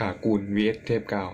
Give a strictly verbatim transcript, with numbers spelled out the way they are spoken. ฐากูล วี เอส เทพกาว